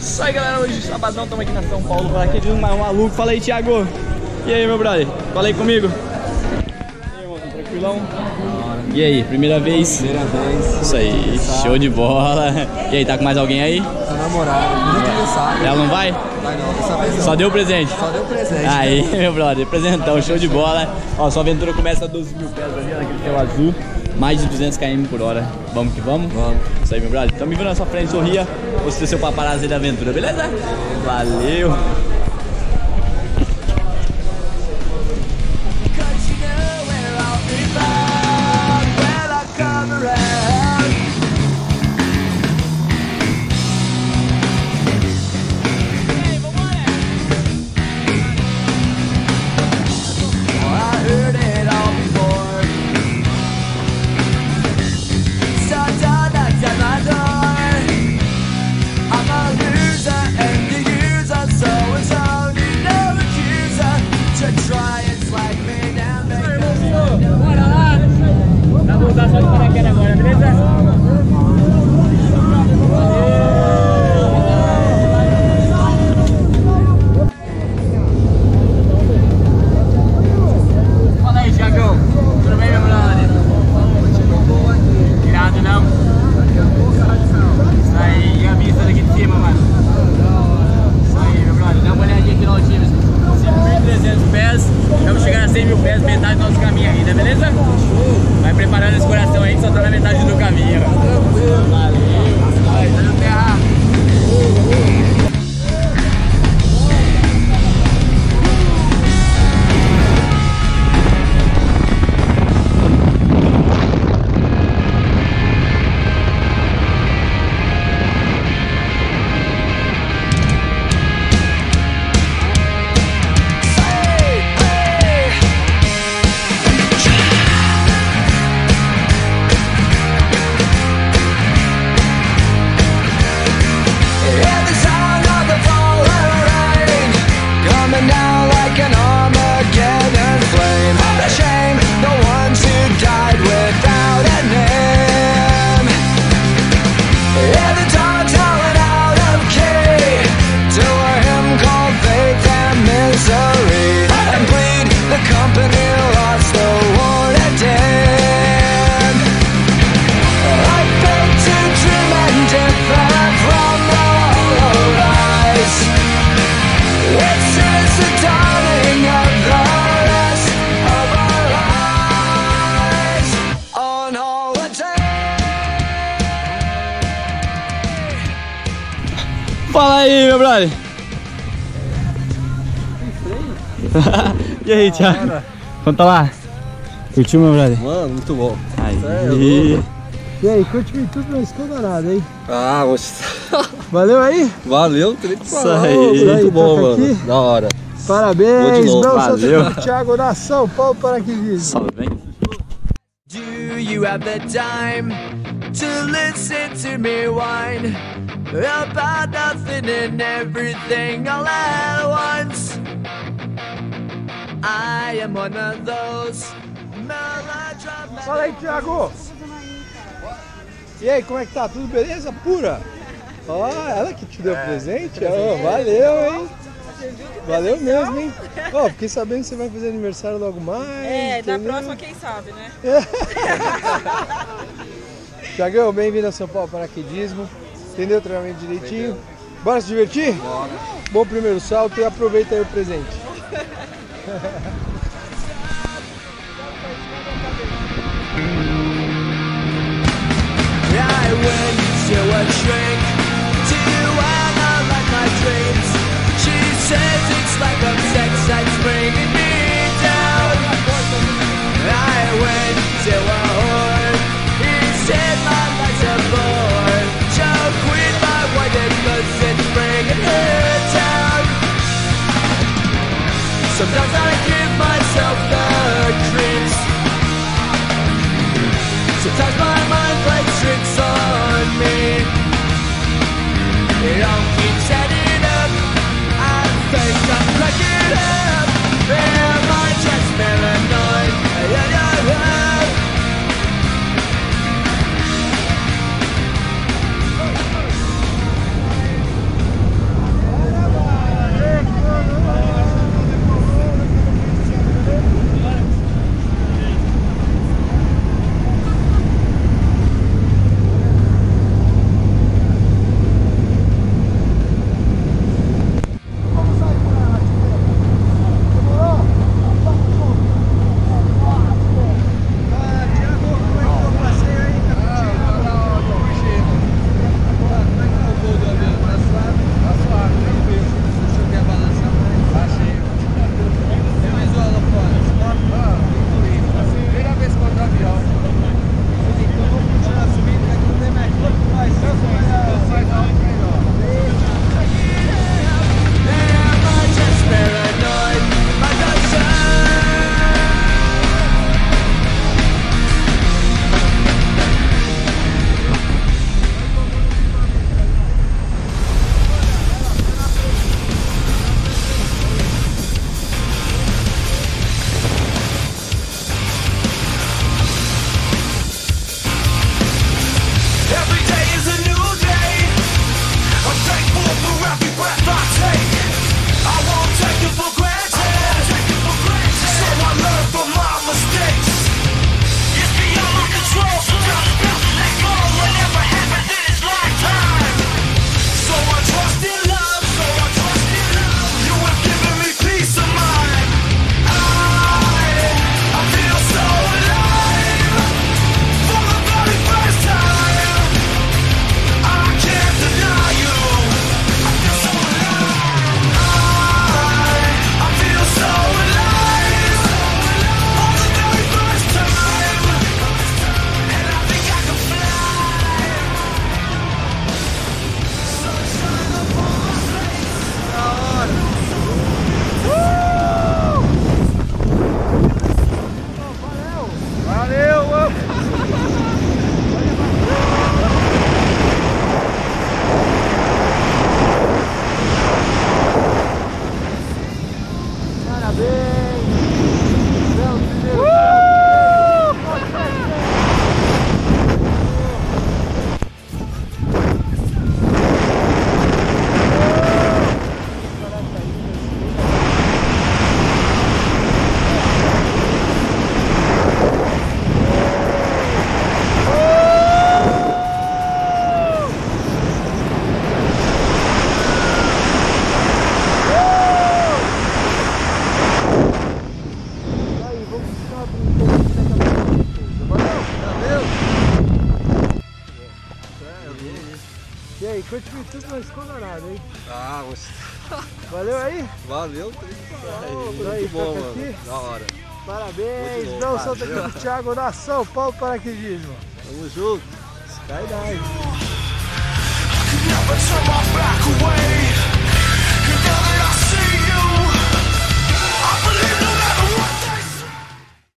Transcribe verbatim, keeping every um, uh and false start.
Isso aí, galera, hoje sabadão, estamos aqui na São Paulo Paraquedismo, mas maluco. Fala aí, Thiago. E aí, meu brother? Fala aí comigo. E aí, irmão, tá tranquilão? E aí, primeira vez? Primeira vez. Isso aí, show de bola. E aí, tá com mais alguém aí? Tá namorado, nunca pensado. Ela não vai? Vai não, dessa vez não. Só deu o presente? Só deu o presente. Aí, meu brother, presentão, show de bola. Ó, sua aventura começa a doze mil pés ali, naquele céu azul. Mais de duzentos quilômetros por hora. Vamos que vamos? Vamos. Isso aí, meu brother. Então me vendo na sua frente, sorria. Você é seu paparazzi da aventura, beleza? Valeu! Fala aí, meu brother! E aí, Thiago? Quanto tá lá? Curtiu, meu brother? Mano, muito bom. Aí. E aí, curte me tudo, não esconda nada, hein? Ah, você... Valeu aí? Valeu, tem que falar. Isso aí, muito bom, mano. Da hora. Parabéns, meu Deus, Thiago da São Paulo Paraquedismo. Salve, bem. Do you have the time to listen to me whine about nothing and everything all at once? I am one of those melodramatic. Fala aí, Thiago! E aí, como é que tá? Tudo beleza? Pura? Ó, oh, ela que te deu é, presente? Oh, valeu, hein? Valeu mesmo, hein? Ó, oh, fiquei sabendo que você vai fazer aniversário logo mais. É, entendeu? Na próxima quem sabe, né? Thiagão, bem-vindo a São Paulo Paraquedismo. Entendeu o treinamento direitinho? Entendeu. Bora se divertir? Bora. Bom primeiro salto e aproveita aí o presente. Sometimes I give my noite de tudo mais colorado, hein? Ah, você... Valeu aí? Valeu, tá aí, muito aí, bom, tá mano. Da hora. Parabéns, bom, não sou daqui do Thiago, na São Paulo Paraquedismo. Tamo junto. Skydive.